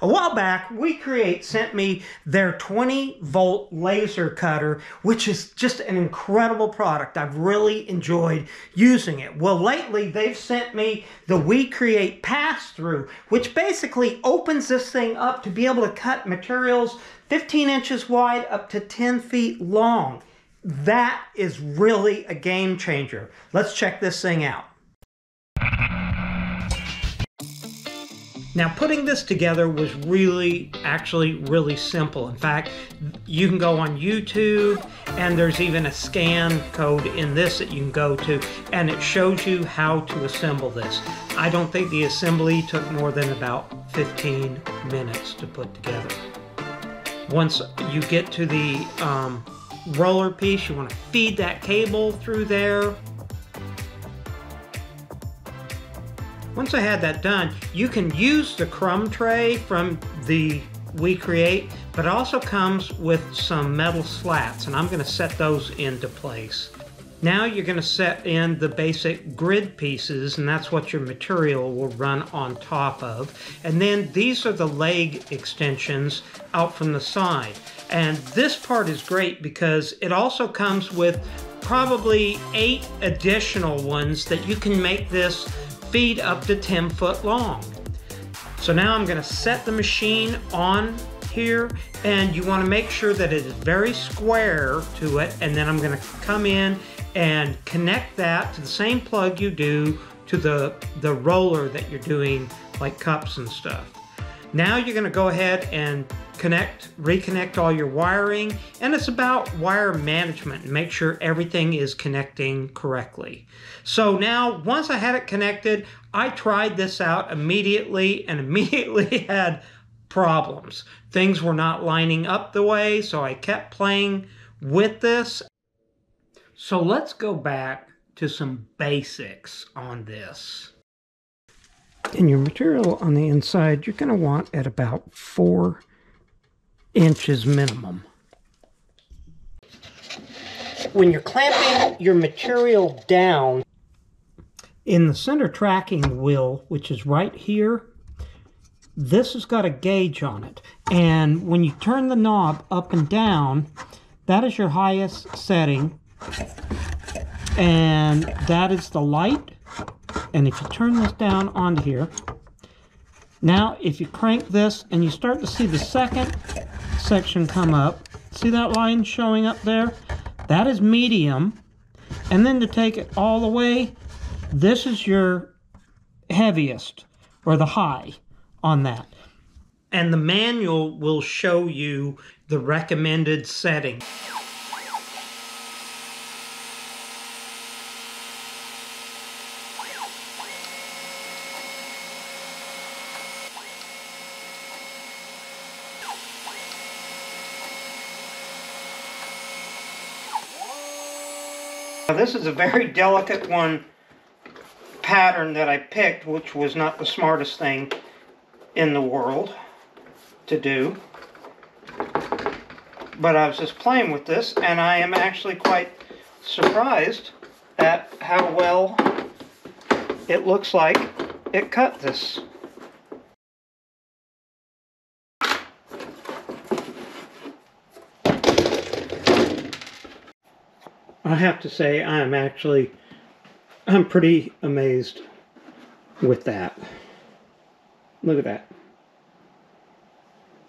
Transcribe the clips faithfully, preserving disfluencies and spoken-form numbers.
A while back, WeCreat sent me their twenty volt laser cutter, which is just an incredible product. I've really enjoyed using it. Well, lately they've sent me the WeCreat pass-through, which basically opens this thing up to be able to cut materials fifteen inches wide up to ten feet long. That is really a game changer. Let's check this thing out. Now, putting this together was really, actually really simple. In fact, you can go on YouTube, and there's even a scan code in this that you can go to, and it shows you how to assemble this. I don't think the assembly took more than about fifteen minutes to put together. Once you get to the um, roller piece, you want to feed that cable through there. Once I had that done, you can use the crumb tray from the WeCreat, but it also comes with some metal slats, and I'm going to set those into place. Now you're going to set in the basic grid pieces, and that's what your material will run on top of. And then these are the leg extensions out from the side. And this part is great because it also comes with probably eight additional ones that you can make this feed up to ten foot long. So now I'm going to set the machine on here, and you want to make sure that it is very square to it, and then I'm going to come in and connect that to the same plug you do to the, the roller that you're doing like cups and stuff. Now you're going to go ahead and connect, reconnect all your wiring, and it's about wire management and make sure everything is connecting correctly. So now, once I had it connected, I tried this out immediately and immediately had problems. Things were not lining up the way, so I kept playing with this. So let's go back to some basics on this. And your material on the inside, you're going to want at about four inches minimum. When you're clamping your material down, in the center tracking wheel, which is right here, this has got a gauge on it. And when you turn the knob up and down, that is your highest setting. And that is the light. And if you turn this down onto here, now if you crank this and you start to see the second section come up, see that line showing up there? That is medium. And then to take it all the way, this is your heaviest, or the high on that. And the manual will show you the recommended setting. Now, this is a very delicate one pattern that I picked, which was not the smartest thing in the world to do. But I was just playing with this, and I am actually quite surprised at how well it looks like it cut this. I have to say, I'm actually, I'm pretty amazed with that. Look at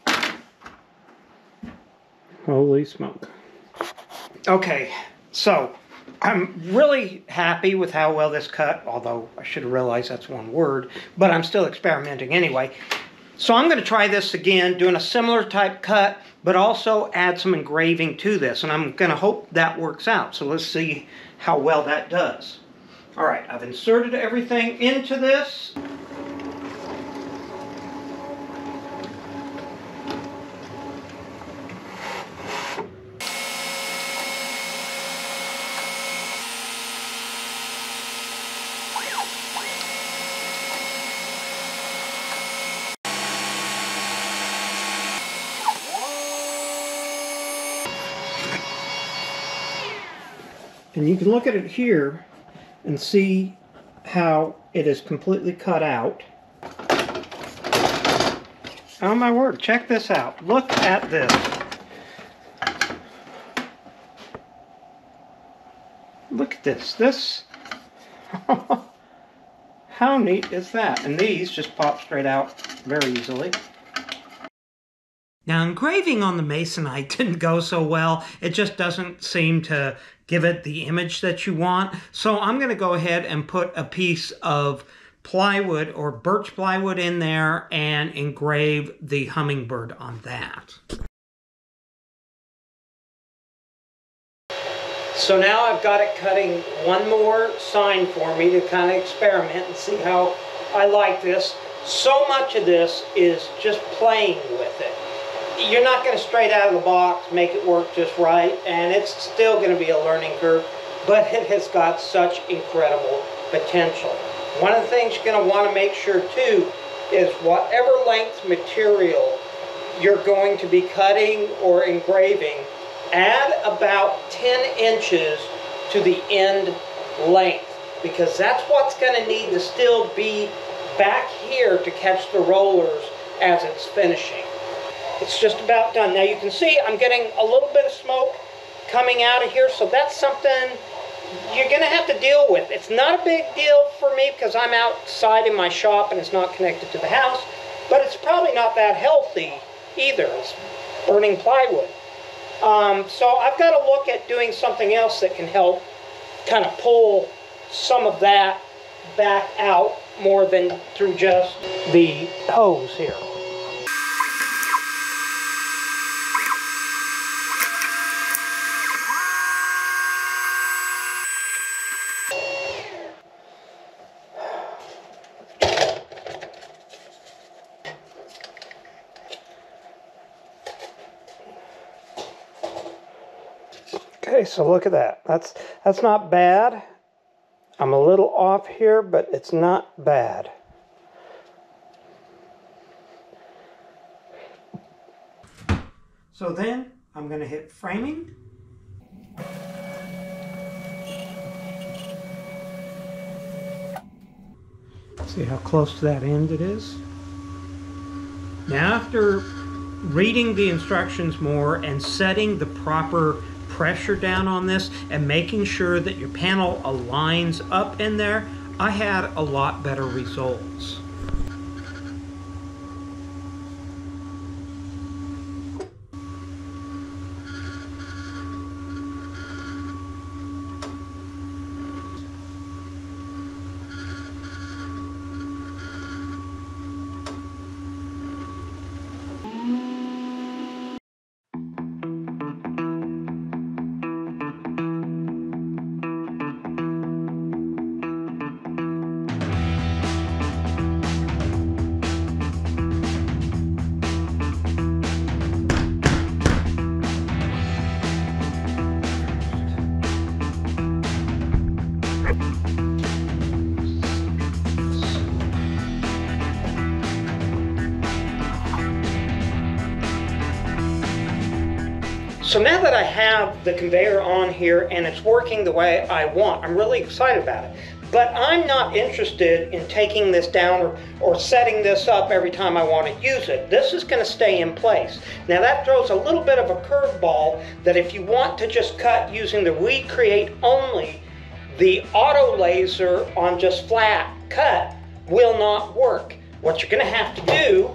that. Holy smoke. Okay, so I'm really happy with how well this cut, although I should have realized that's one word, but I'm still experimenting anyway. So I'm going to try this again, doing a similar type cut, but also add some engraving to this. And I'm going to hope that works out. So let's see how well that does. All right, I've inserted everything into this. And you can look at it here and see how it is completely cut out. Oh my word, check this out. Look at this. Look at this. This. How neat is that? And these just pop straight out very easily. Now, engraving on the Masonite didn't go so well. It just doesn't seem to give it the image that you want. So I'm going to go ahead and put a piece of plywood or birch plywood in there and engrave the hummingbird on that. So now I've got it cutting one more sign for me to kind of experiment and see how I like this. So much of this is just playing with it. You're not going to straight out of the box make it work just right, and it's still going to be a learning curve, but it has got such incredible potential. One of the things you're going to want to make sure too is whatever length material you're going to be cutting or engraving, add about ten inches to the end length, because that's what's going to need to still be back here to catch the rollers as it's finishing. It's just about done. Now you can see I'm getting a little bit of smoke coming out of here, so that's something you're going to have to deal with. It's not a big deal for me because I'm outside in my shop and it's not connected to the house, but it's probably not that healthy either. It's burning plywood. Um, so I've got to look at doing something else that can help kind of pull some of that back out more than through just the hose here. Okay, so look at that. That's that's not bad. I'm a little off here, but it's not bad. So then I'm going to hit framing. See how close to that end it is. Now, after reading the instructions more and setting the proper pressure down on this and making sure that your panel aligns up in there, I had a lot better results. So now that I have the conveyor on here and it's working the way I want, I'm really excited about it. But I'm not interested in taking this down or, or setting this up every time I want to use it. This is going to stay in place. Now that throws a little bit of a curveball that if you want to just cut using the WeCreat only, the auto laser on just flat cut will not work. What you're going to have to do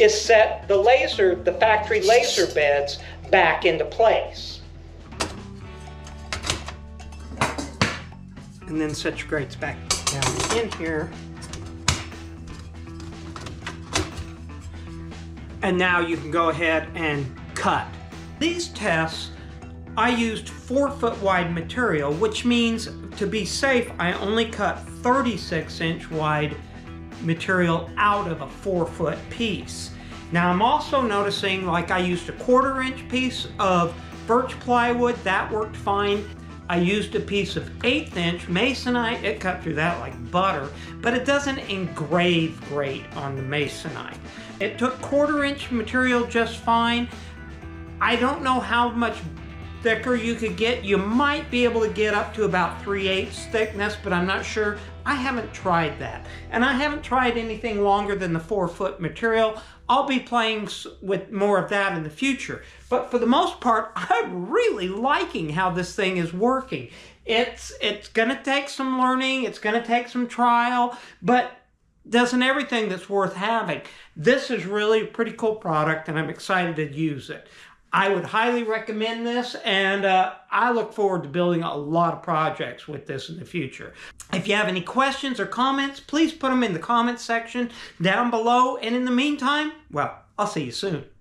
is set the laser, the factory laser beds, back into place. And then set your grates back down in here. And now you can go ahead and cut. These tests, I used four foot wide material, which means to be safe, I only cut thirty-six inch wide material out of a four foot piece. Now I'm also noticing, like, I used a quarter inch piece of birch plywood, that worked fine. I used a piece of eighth inch Masonite, it cut through that like butter, but it doesn't engrave great on the Masonite. It took quarter inch material just fine. I don't know how much thicker you could get. You might be able to get up to about three eighths thickness, but I'm not sure. I haven't tried that, and I haven't tried anything longer than the four foot material. I'll be playing with more of that in the future, but for the most part, I'm really liking how this thing is working. It's, it's gonna take some learning, it's gonna take some trial, but doesn't everything that's worth having. This is really a pretty cool product, and I'm excited to use it. I would highly recommend this, and uh, I look forward to building a lot of projects with this in the future. If you have any questions or comments, please put them in the comments section down below, and in the meantime, well, I'll see you soon.